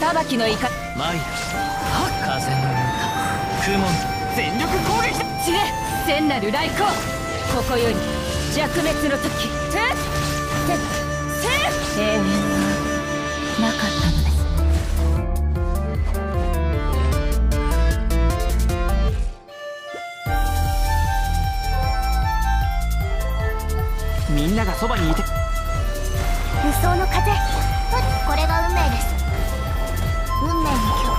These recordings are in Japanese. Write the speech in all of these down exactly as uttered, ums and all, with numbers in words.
裁きの怒り。マイル風の歌雲全力攻撃だ。知れ千なる来航、ここより弱滅の時。せせせ永遠はなかったのです。みんながそばにいて無双の風、これが運命です。運命の今日花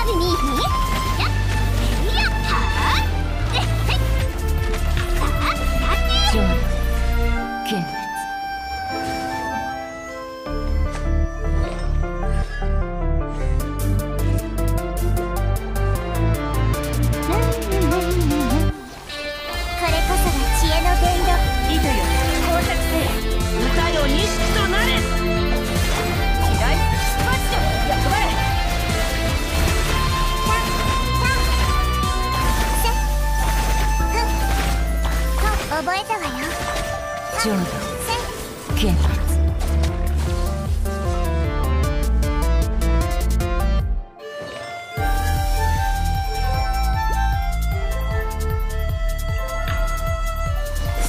火見に行く。覚えたわよ。浄土剣法。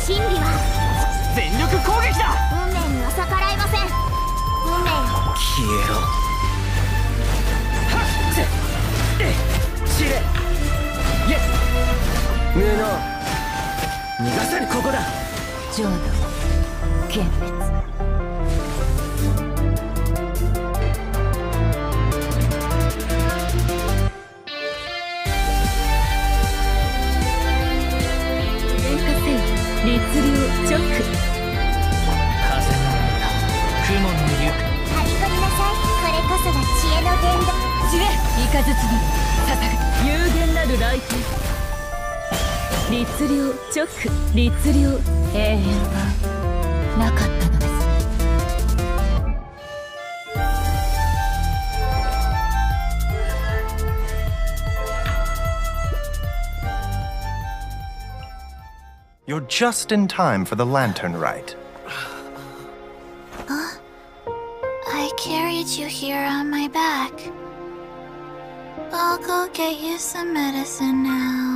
真理は全力攻撃だ。運命には逆らえません。運命を消えろ。はっぜえ知れイエス無能逃がさぬ。ここだ浄土剣滅。電化線律令直風の歌雲の行く。張り込みなさい、これこそが知恵の伝道。知れ三日月に戦う有限なる来航。律令直律令永遠はなかったのです。You're just in time for the lantern rite. Huh? I carried you here on my back. I'll go get you some medicine now.